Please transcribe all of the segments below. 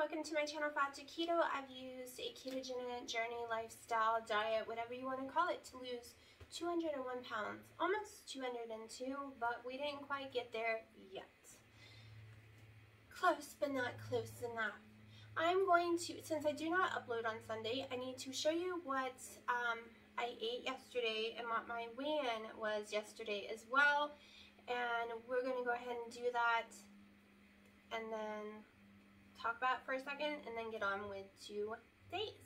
welcome to my channel Fat2Keto. I've used a ketogenic journey, lifestyle, diet, whatever you want to call it, to lose 201 pounds. Almost 202, but we didn't quite get there yet. Close, but not close enough. I'm going to, since I do not upload on Sunday, I need to show you what I ate yesterday and what my weigh-in was yesterday as well. And we're going to go ahead and do that and then talk about it for a second and then get on with today's.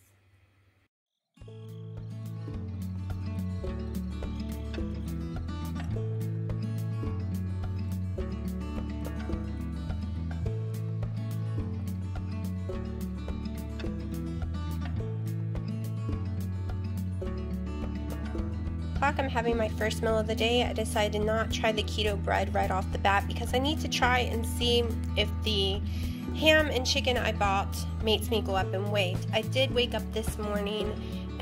I'm having my first meal of the day. I decided to not try the keto bread right off the bat because I need to try and see if the ham and chicken I bought makes me go up in weight. I did wake up this morning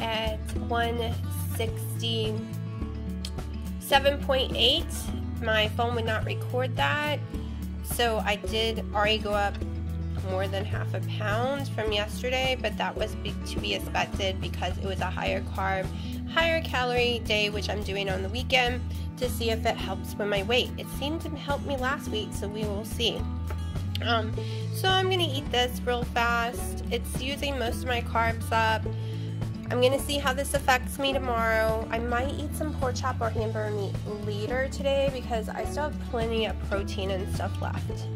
at 167.8. My phone would not record that, so I did already go up more than half a pound from yesterday, but that was to be expected because it was a higher carb, higher calorie day, which I'm doing on the weekend to see if it helps with my weight. It seemed to help me last week, so we will see. So I'm gonna eat this real fast. It's using most of my carbs up. I'm gonna see how this affects me tomorrow. I might eat some pork chop or hamburger meat later today because I still have plenty of protein and stuff left.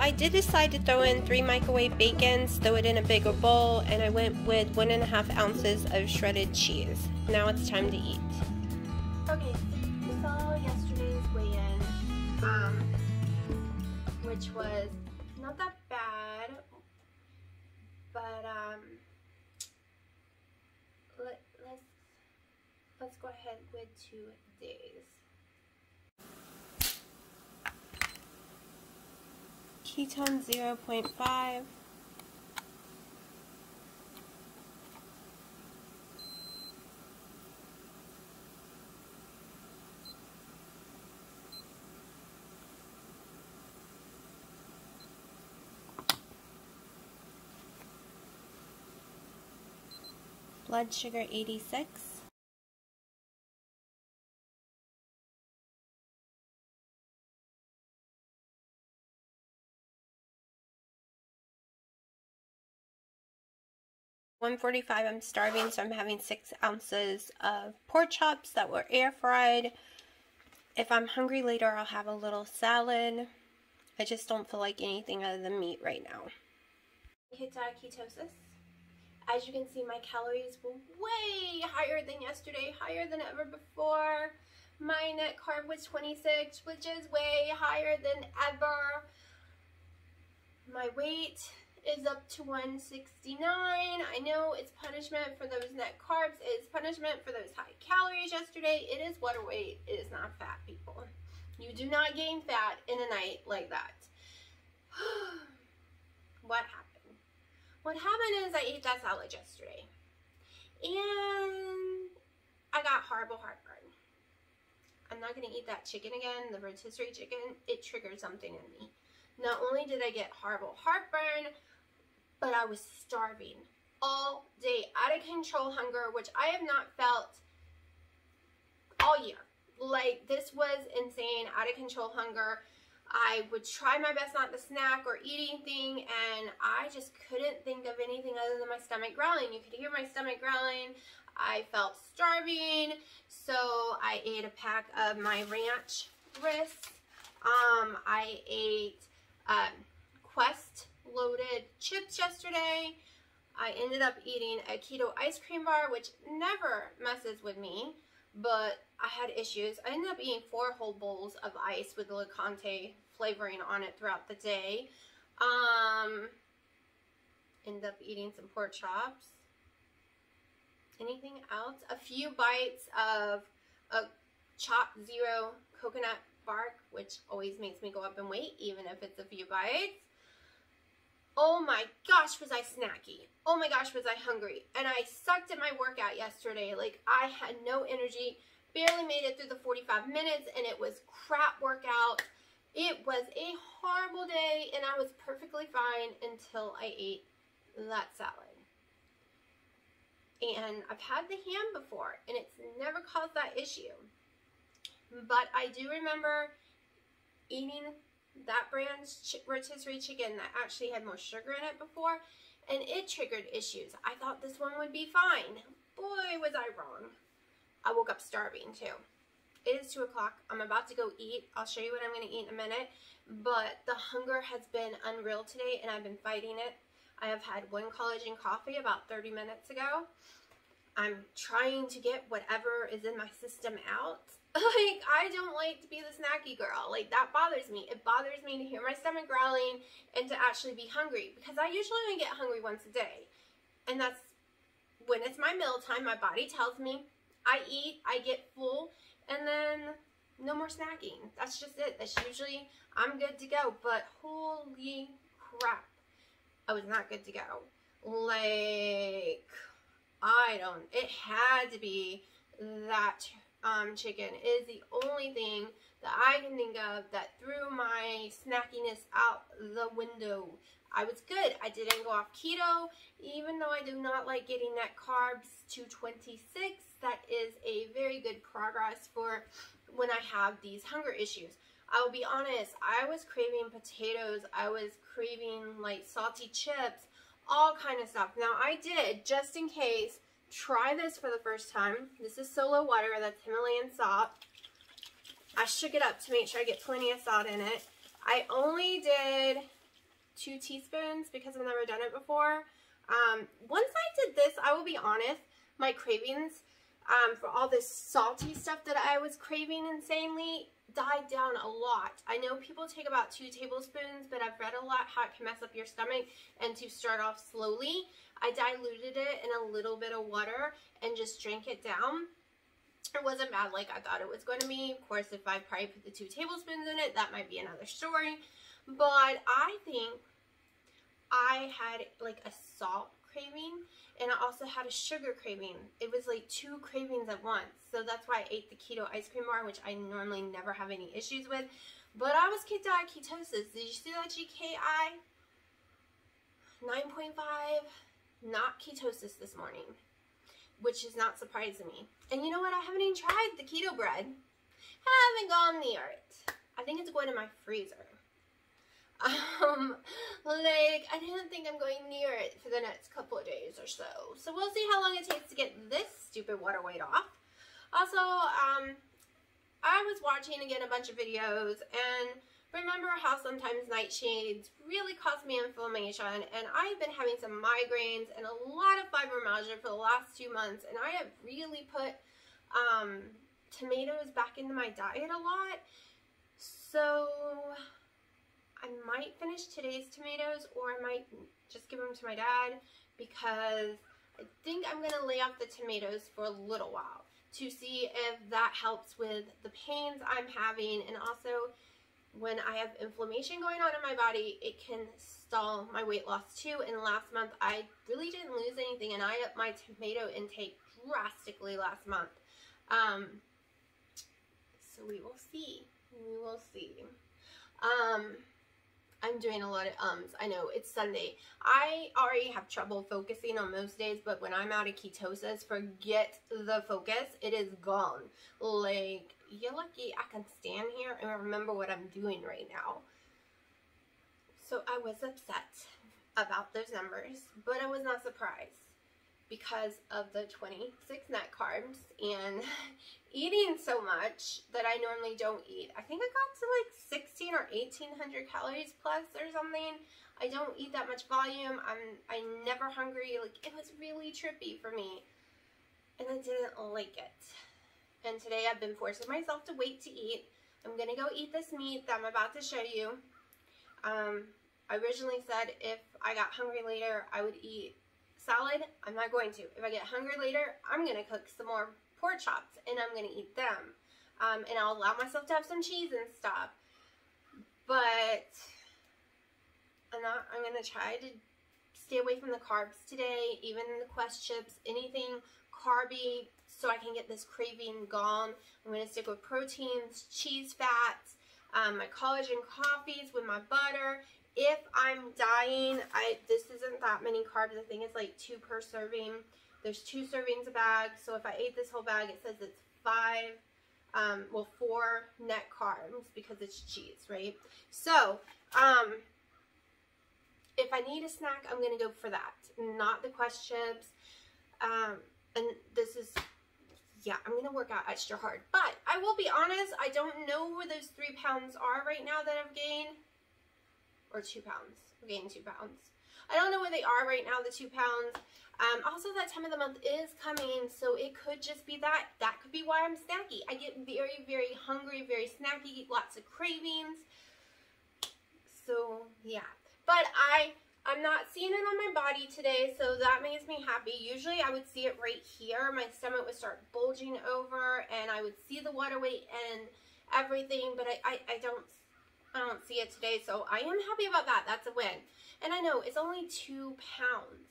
I did decide to throw in 3 microwave bacons, throw it in a bigger bowl, and I went with 1.5 ounces of shredded cheese. Now it's time to eat. Okay, so you saw yesterday's weigh-in, which was not that bad, but let's go ahead with 2 days. Ketone 0.5. Blood sugar 86. $1.45, I'm starving, so I'm having 6 ounces of pork chops that were air fried. If I'm hungry later, I'll have a little salad. I just don't feel like anything other than meat right now. I hit ketosis. As you can see, my calories were way higher than yesterday, higher than ever before. My net carb was 26, which is way higher than ever. My weight is up to 169. I know it's punishment for those net carbs. It's punishment for those high calories yesterday. It is water weight. It is not fat, people. You do not gain fat in a night like that. What happened? What happened is I ate that salad yesterday. And I got horrible heartburn. I'm not going to eat that chicken again, the rotisserie chicken. It triggered something in me. Not only did I get horrible heartburn, but I was starving all day, out of control hunger, which I have not felt all year. Like, this was insane, out of control hunger. I would try my best not to snack or eat anything, and I just couldn't think of anything other than my stomach growling. You could hear my stomach growling. I felt starving, so I ate a pack of my ranch wrists. I ate Quest loaded chips yesterday. I ended up eating a keto ice cream bar, which never messes with me, but I had issues. I ended up eating 4 whole bowls of ice with Lakanto flavoring on it throughout the day. Ended up eating some pork chops. Anything else? A few bites of a chopped zero coconut bark, which always makes me go up in weight, even if it's a few bites. Oh my gosh, was I snacky. Oh my gosh, was I hungry. And I sucked at my workout yesterday. Like, I had no energy, barely made it through the 45 minutes, and it was crap workout. It was a horrible day and I was perfectly fine until I ate that salad. And I've had the ham before and it's never caused that issue. But I do remember eating that brand's rotisserie chicken that actually had more sugar in it before, and it triggered issues. I thought this one would be fine. Boy, was I wrong. I woke up starving too. It is 2 o'clock. I'm about to go eat. I'll show you what I'm going to eat in a minute, but the hunger has been unreal today and I've been fighting it. I have had one collagen coffee about 30 minutes ago. I'm trying to get whatever is in my system out. Like, I don't like to be the snacky girl. Like, that bothers me. It bothers me to hear my stomach growling and to actually be hungry, because I usually only get hungry once a day. And that's when it's my meal time. My body tells me, I eat, I get full, and then no more snacking. That's just it. That's usually, I'm good to go. But holy crap, I was not good to go. Like, I don't, it had to be that chicken. It is the only thing that I can think of that threw my snackiness out the window. I was good. I didn't go off keto, even though I do not like getting net carbs to 26. That is a very good progress for when I have these hunger issues. I will be honest, I was craving potatoes. I was craving like salty chips, all kind of stuff. Now I did, just in case, try this for the first time. This is Solo water, that's Himalayan salt. I shook it up to make sure I get plenty of salt in it. I only did 2 teaspoons because I've never done it before. Once I did this, I will be honest, my cravings for all this salty stuff that I was craving insanely died down a lot. I know people take about 2 tablespoons, but I've read a lot how it can mess up your stomach, and to start off slowly, I diluted it in a little bit of water and just drank it down. It wasn't bad like I thought it was going to be. Of course, if I probably put the 2 tablespoons in it, that might be another story. But I think I had like a salt craving and I also had a sugar craving. It was like 2 cravings at once. So that's why I ate the keto ice cream bar, which I normally never have any issues with. But I was kicked out of ketosis. Did you see that GKI? 9.5, not ketosis this morning, which is not surprising me. And you know what? I haven't even tried the keto bread. I haven't gone near it. I think it's going in my freezer. Like, I didn't think I'm going near it for the next couple of days or so. So we'll see how long it takes to get this stupid water weight off. Also, I was watching again a bunch of videos, and remember how sometimes nightshades really cause me inflammation, and I've been having some migraines and a lot of fibromyalgia for the last 2 months, and I have really put tomatoes back into my diet a lot. So I might finish today's tomatoes, or I might just give them to my dad, because I think I'm going to lay off the tomatoes for a little while to see if that helps with the pains I'm having. And also, when I have inflammation going on in my body, it can stall my weight loss too. And last month, I really didn't lose anything, and I upped my tomato intake drastically last month. So we will see. We will see. I'm doing a lot of ums. I know it's Sunday. I already have trouble focusing on most days, but when I'm out of ketosis, forget the focus. It is gone. Like, you're lucky I can stand here and remember what I'm doing right now. So I was upset about those numbers, but I was not surprised because of the 26 net carbs and eating so much that I normally don't eat. I think I got to like 16 or 1800 calories plus or something. I don't eat that much volume. I'm never hungry. Like, it was really trippy for me and I didn't like it. And today I've been forcing myself to wait to eat. I'm gonna go eat this meat that I'm about to show you. I originally said if I got hungry later, I would eat salad. I'm not going to. If I get hungry later, I'm going to cook some more pork chops and I'm going to eat them. And I'll allow myself to have some cheese and stuff. But I'm going to try to stay away from the carbs today, even the Quest chips, anything carby, so I can get this craving gone. I'm going to stick with proteins, cheese, fats, my collagen coffees with my butter. If I'm dying, this isn't that many carbs. I think it's like 2 per serving. There's 2 servings a bag. So if I ate this whole bag, it says it's 4 net carbs because it's cheese, right? So if I need a snack, I'm going to go for that, not the Quest chips. And this is, yeah, I'm going to work out extra hard. But I will be honest, I don't know where those 3 pounds are right now that I've gained. Or 2 pounds. I've gained 2 pounds. I don't know where they are right now, the 2 pounds. Also, that time of the month is coming, so it could just be that. That could be why I'm snacky. I get very, very hungry, very snacky, lots of cravings. So, yeah. But I'm not seeing it on my body today, so that makes me happy. Usually, I would see it right here. My stomach would start bulging over, and I would see the water weight and everything, but I don't see it. I don't see it today, so I am happy about that. That's a win. And I know it's only 2 pounds.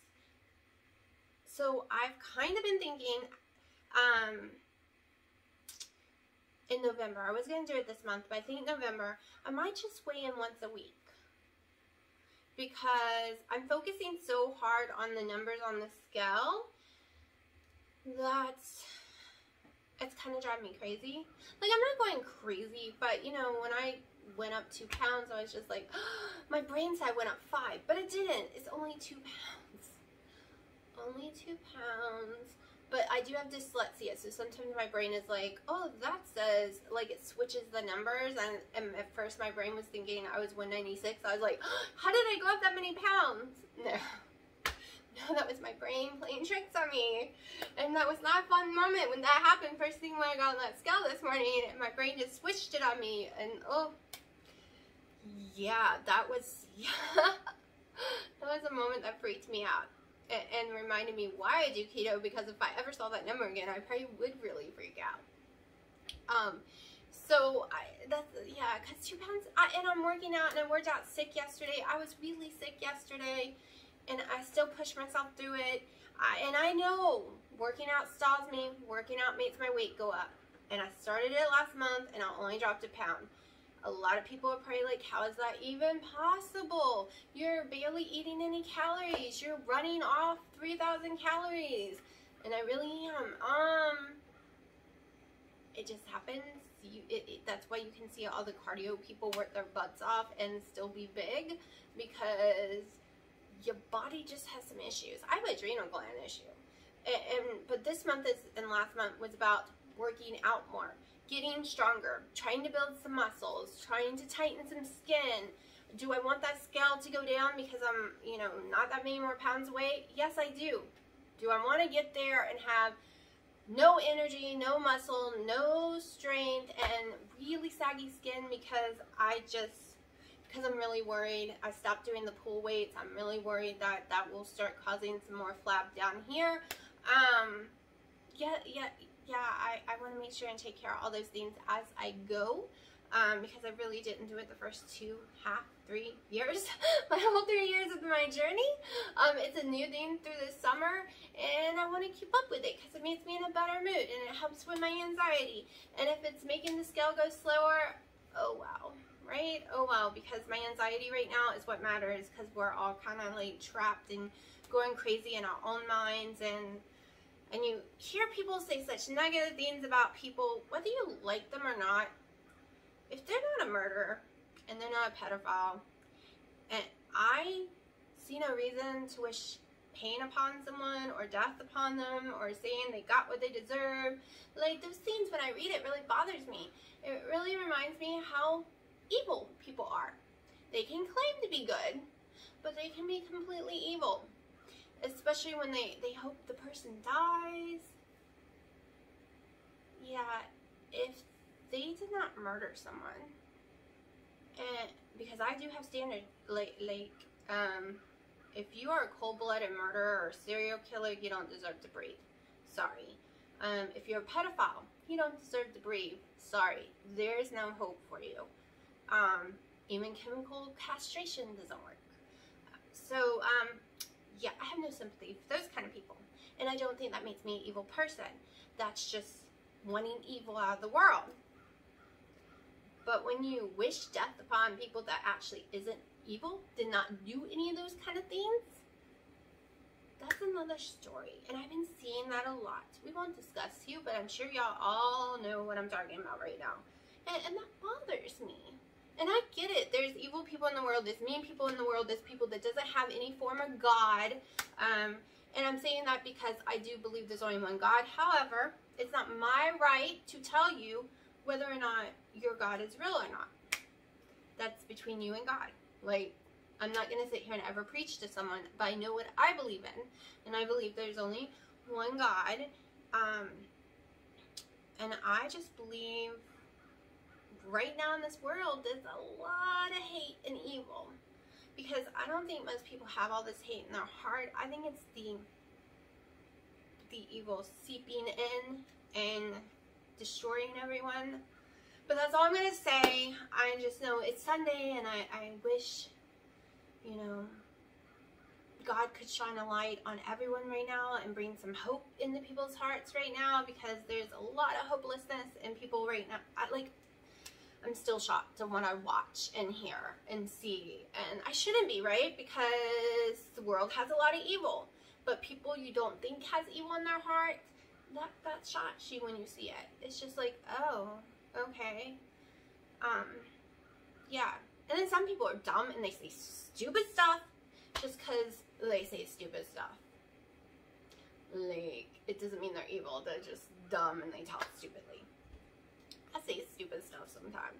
So I've kind of been thinking in November, I was going to do it this month, but I think November, I might just weigh in once a week because I'm focusing so hard on the numbers on the scale that's... it's kind of driving me crazy. Like, I'm not going crazy, but, you know, when I went up 2 pounds, I was just like, oh, my brain said I went up 5, but it didn't. It's only 2 pounds. Only 2 pounds. But I do have dyslexia, so sometimes my brain is like, oh, that says, like, it switches the numbers. And at first my brain was thinking I was 196. I was like, oh, how did I go up that many pounds? No. No, that was my brain playing tricks on me, and that was not a fun moment when that happened. First thing when I got on that scale this morning, my brain just switched it on me, and oh, yeah, that was, yeah, that was a moment that freaked me out and reminded me why I do keto, because if I ever saw that number again, I probably would really freak out. So that's, yeah, because 2 pounds, and I'm working out, and I worked out sick yesterday. I was really sick yesterday. And I still push myself through it. And I know working out stalls me. Working out makes my weight go up. And I started it last month, and I only dropped a pound. A lot of people are probably like, how is that even possible? You're barely eating any calories. You're running off 3,000 calories. And I really am. It just happens. That's why you can see all the cardio people work their butts off and still be big, because your body just has some issues. I have an adrenal gland issue. But this month and last month was about working out more, getting stronger, trying to build some muscles, trying to tighten some skin. Do I want that scale to go down because I'm, you know, not that many more pounds away? Yes, I do. Do I want to get there and have no energy, no muscle, no strength, and really saggy skin because I'm really worried. I stopped doing the pull weights. I'm really worried that that will start causing some more flab down here. I want to make sure and take care of all those things as I go, because I really didn't do it the first 3 years, my whole 3 years of my journey. It's a new thing through the summer, and I want to keep up with it because it makes me in a better mood, and it helps with my anxiety. And if it's making the scale go slower, oh wow. Right? Oh well, because my anxiety right now is what matters, because we're all kind of like trapped and going crazy in our own minds, and you hear people say such negative things about people, whether you like them or not. If they're not a murderer and they're not a pedophile, and I see no reason to wish pain upon someone or death upon them or saying they got what they deserve. Like, those things, when I read it, really bothers me. It really reminds me how evil people are. They can claim to be good, but they can be completely evil, especially when they hope the person dies. Yeah, if they did not murder someone, and because I do have standards, like if you are a cold-blooded murderer or serial killer, you don't deserve to breathe. Sorry. If you're a pedophile, you don't deserve to breathe. Sorry. There is no hope for you. Even chemical castration doesn't work. So, yeah, I have no sympathy for those kind of people. And I don't think that makes me an evil person. That's just wanting evil out of the world. But when you wish death upon people that actually isn't evil, did not do any of those kind of things, that's another story. And I've been seeing that a lot. We won't discuss you, but I'm sure y'all all know what I'm talking about right now. And that bothers me. And I get it. There's evil people in the world. There's mean people in the world. There's people that doesn't have any form of God. And I'm saying that because I do believe there's only one God. However, it's not my right to tell you whether or not your God is real or not. That's between you and God. Like, I'm not going to sit here and ever preach to someone, but I know what I believe in. And I believe there's only one God. And I just believe right now in this world, there's a lot of hate and evil. Because I don't think most people have all this hate in their heart. I think it's the evil seeping in and destroying everyone. But that's all I'm going to say. I just know it's Sunday, and I wish, you know, God could shine a light on everyone right now and bring some hope into people's hearts right now, because there's a lot of hopelessness in people right now. I'm still shocked at what I watch and hear and see. And I shouldn't be, right? Because the world has a lot of evil. But people you don't think has evil in their heart, that shocks you when you see it. It's just like, oh, okay. Yeah. And then some people are dumb and they say stupid stuff just because they say stupid stuff. Like, it doesn't mean they're evil. They're just dumb and they talk stupidly. I say stupid stuff sometimes.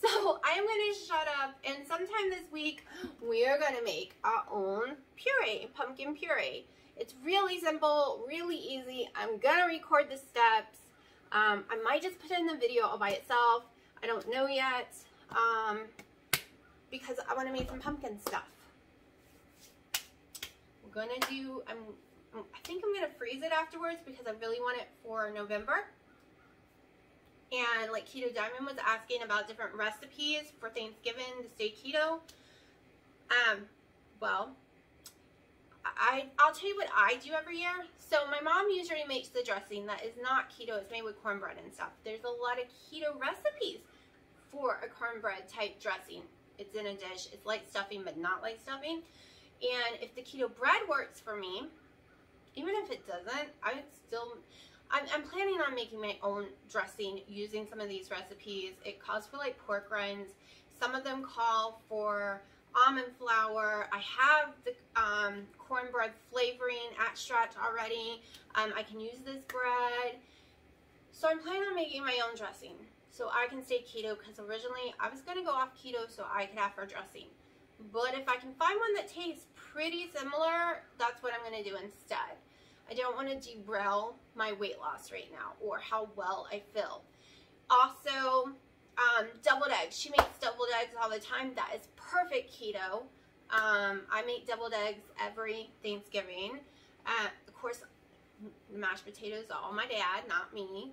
So I'm going to shut up, and sometime this week we are going to make our own puree, pumpkin puree. It's really simple, really easy. I'm going to record the steps. I might just put it in the video all by itself. I don't know yet, because I want to make some pumpkin stuff. We're going to do, I think I'm going to freeze it afterwards because I really want it for November. And like Keto Diamond was asking about different recipes for Thanksgiving to stay keto. Well, I'll tell you what I do every year. So my mom usually makes the dressing that is not keto. It's made with cornbread and stuff. There's a lot of keto recipes for a cornbread type dressing. It's in a dish. It's light stuffing, but not light stuffing. And if the keto bread works for me, even if it doesn't, I would still... I'm planning on making my own dressing using some of these recipes. It calls for like pork rinds. Some of them call for almond flour. I have the cornbread flavoring extract already. I can use this bread. So I'm planning on making my own dressing so I can stay keto, because originally I was going to go off keto so I could have her dressing. But if I can find one that tastes pretty similar, that's what I'm going to do instead. I don't want to derail my weight loss right now or how well I feel. Also, deviled eggs. She makes deviled eggs all the time. That is perfect keto. I make deviled eggs every Thanksgiving. Of course, mashed potatoes are all my dad, not me.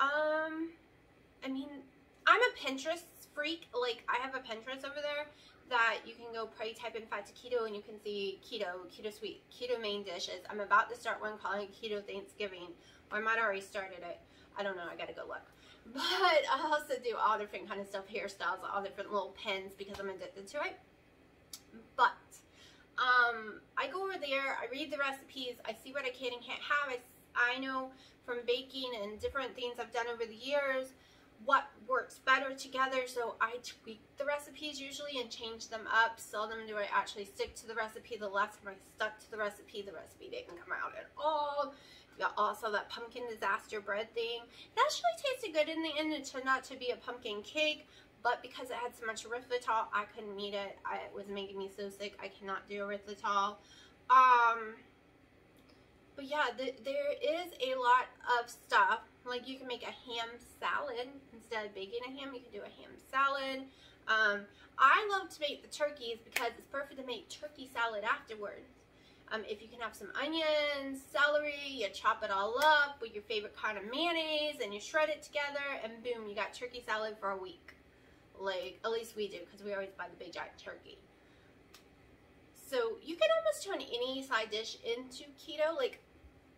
I mean, I'm a Pinterest freak. Like, I have a Pinterest over there that you can go probably type in Fat2Keto and you can see keto, keto sweet, keto main dishes. I'm about to start one calling Keto Thanksgiving, or I might have already started it. I don't know. I gotta go look. But I also do all different kind of stuff, hairstyles, all different little pins, because I'm addicted to it. But I go over there, I read the recipes, I see what I can and can't have. I know from baking and different things I've done over the years what works better together, so I tweak the recipes usually and change them up. Seldom do I actually stick to the recipe. The last time I stuck to the recipe didn't come out at all. Y'all also that pumpkin disaster bread thing. It actually tasted good in the end. It turned out to be a pumpkin cake, but because it had so much erythritol, I couldn't eat it. It was making me so sick. I cannot do erythritol. But yeah, there is a lot of stuff. Like, you can make a ham salad. Instead of baking a ham, you can do a ham salad. I love to make the turkeys because it's perfect to make turkey salad afterwards. If you can have some onions, celery, you chop it all up with your favorite kind of mayonnaise, and you shred it together, and boom, you got turkey salad for a week. Like, at least we do, because we always buy the big giant turkey. So you can almost turn any side dish into keto. Like,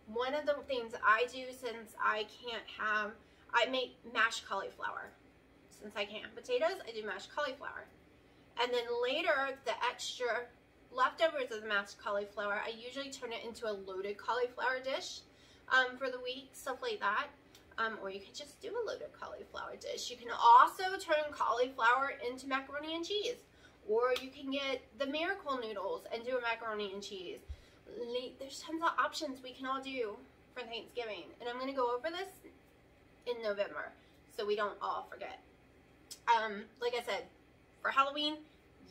one of the things I do, since I can't have, I make mashed cauliflower. Since I can't have potatoes, I do mashed cauliflower. And then later, the extra leftovers of the mashed cauliflower, I usually turn it into a loaded cauliflower dish for the week, stuff like that. Or you could just do a loaded cauliflower dish. You can also turn cauliflower into macaroni and cheese. Or you can get the miracle noodles and do a macaroni and cheese. There's tons of options we can all do for Thanksgiving. And I'm going to go over this in November so we don't all forget. Like I said, for Halloween,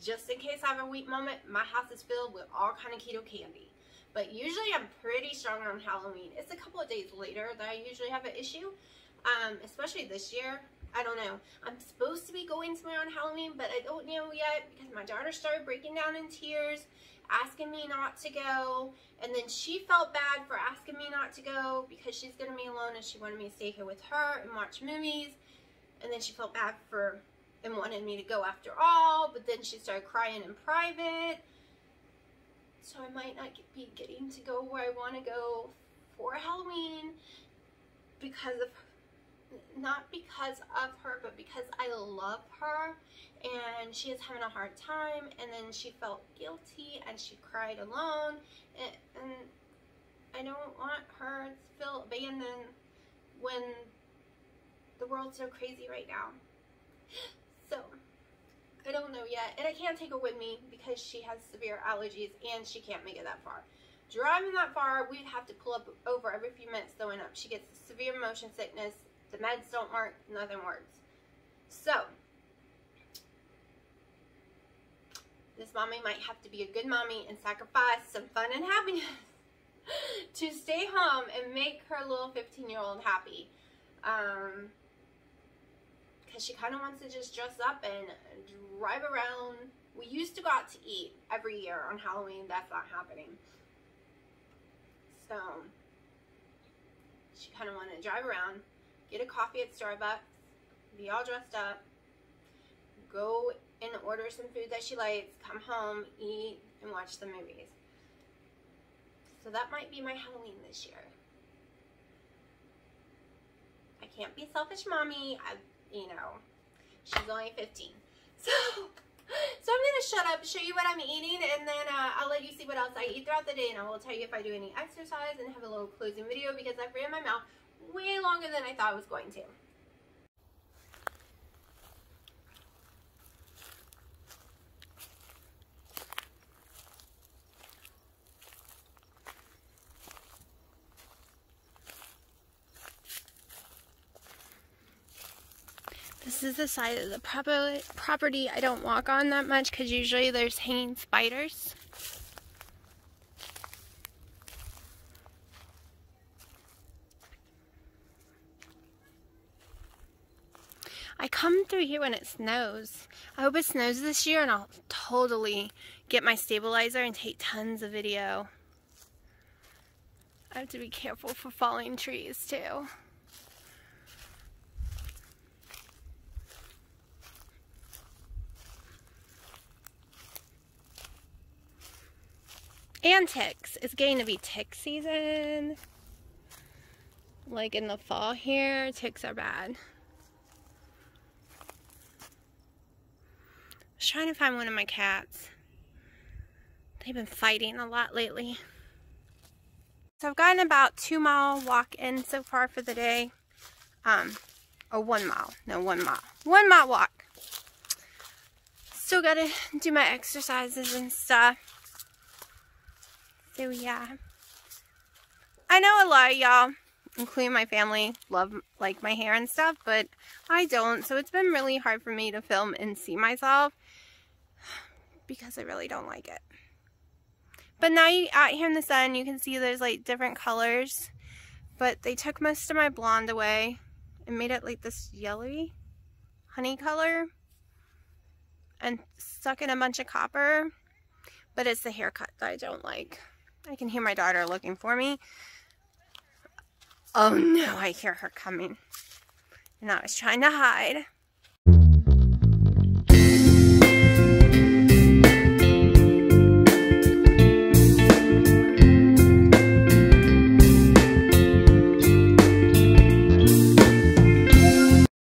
just in case I have a weak moment, my house is filled with all kind of keto candy. But usually I'm pretty strong on Halloween. It's a couple of days later that I usually have an issue, especially this year. I don't know. I'm supposed to be going somewhere on Halloween, but I don't know yet because my daughter started breaking down in tears, asking me not to go. And then she felt bad for asking me not to go because she's going to be alone and she wanted me to stay here with her and watch movies. And then she felt bad for and wanted me to go after all, but then she started crying in private. So I might not be getting to go where I want to go for Halloween because of not because of her, but because I love her and she is having a hard time. And then she felt guilty and she cried alone, and I don't want her to feel abandoned when the world's so crazy right now. So I don't know yet, and I can't take her with me because she has severe allergies and she can't make it that far. Driving that far, we'd have to pull up over every few minutes throwing up. She gets severe motion sickness. The meds don't work, nothing works. So this mommy might have to be a good mommy and sacrifice some fun and happiness to stay home and make her little 15-year-old happy. Because she kind of wants to just dress up and drive around. We used to go out to eat every year on Halloween. That's not happening. So she kind of wanted to drive around, get a coffee at Starbucks, be all dressed up, go and order some food that she likes, come home, eat, and watch the movies. So that might be my Halloween this year. I can't be a selfish mommy. You know, she's only 15. So I'm going to shut up, show you what I'm eating, and then I'll let you see what else I eat throughout the day, and I will tell you if I do any exercise and have a little closing video because I've ran my mouth way longer than I thought I was going to. This is the side of the property I don't walk on that much because usually there's hanging spiders. I come through here when it snows. I hope it snows this year and I'll totally get my stabilizer and take tons of video. I have to be careful for falling trees too. And ticks. It's getting to be tick season. Like in the fall here, ticks are bad. I was trying to find one of my cats. They've been fighting a lot lately. So I've gotten about 2 mile walk in so far for the day. Or 1 mile. No, 1 mile. 1 mile walk. Still gotta do my exercises and stuff. So yeah, I know a lot of y'all, including my family, love like my hair and stuff, but I don't. So it's been really hard for me to film and see myself because I really don't like it. But now you out here in the sun, you can see there's like different colors, but they took most of my blonde away and made it like this yellowy honey color and stuck in a bunch of copper. But it's the haircut that I don't like. I can hear my daughter looking for me. Oh no, I hear her coming. And I was trying to hide.